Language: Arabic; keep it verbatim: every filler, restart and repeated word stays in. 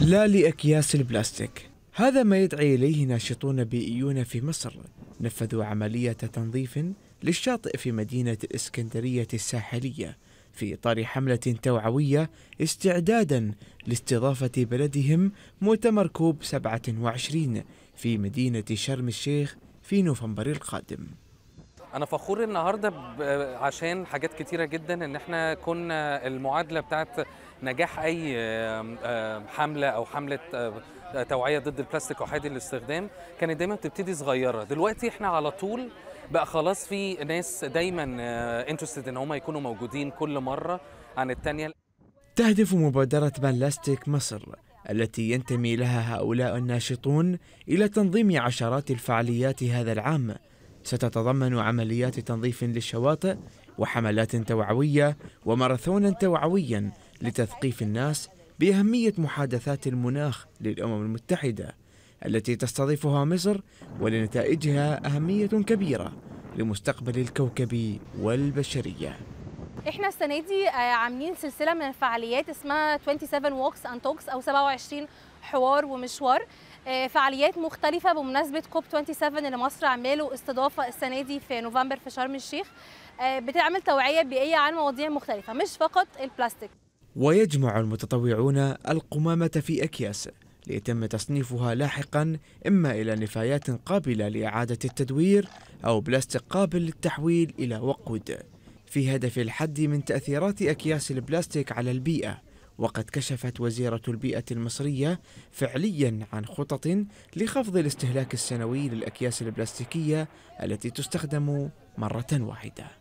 لا لأكياس البلاستيك. هذا ما يدعي إليه ناشطون بيئيون في مصر نفذوا عملية تنظيف للشاطئ في مدينة الإسكندرية الساحلية في إطار حملة توعوية استعدادا لاستضافة بلدهم مؤتمر كوب سبعة وعشرين في مدينة شرم الشيخ في نوفمبر القادم. أنا فخور النهاردة عشان حاجات كتيرة جدا، إن احنا كنا المعادلة بتاعت نجاح أي حملة أو حملة توعية ضد البلاستيك وحادي الاستخدام كانت دايما بتبتدي صغيرة. دلوقتي احنا على طول بقى خلاص في ناس دايما انترستد إن هم يكونوا موجودين كل مرة عن التانية. تهدف مبادرة بن لاستيك مصر التي ينتمي لها هؤلاء الناشطون إلى تنظيم عشرات الفعاليات هذا العام، ستتضمن عمليات تنظيف للشواطئ وحملات توعوية وماراثونا توعويا لتثقيف الناس بأهمية محادثات المناخ للأمم المتحدة التي تستضيفها مصر ولنتائجها أهمية كبيرة لمستقبل الكوكب والبشرية. احنا السنة دي عاملين سلسلة من الفعاليات اسمها سبعة وعشرين ووكس أند توكس أو سبعة وعشرين حوار ومشوار، فعاليات مختلفة بمناسبة كوب سبعة وعشرين اللي مصر عامله استضافة السنة دي في نوفمبر في شرم الشيخ. بتعمل توعية بيئية عن مواضيع مختلفة مش فقط البلاستيك. ويجمع المتطوعون القمامة في أكياس ليتم تصنيفها لاحقا إما إلى نفايات قابلة لإعادة التدوير أو بلاستيك قابل للتحويل إلى وقود، في هدف الحد من تأثيرات أكياس البلاستيك على البيئة. وقد كشفت وزيرة البيئة المصرية فعليا عن خطط لخفض الاستهلاك السنوي للأكياس البلاستيكية التي تستخدم مرة واحدة.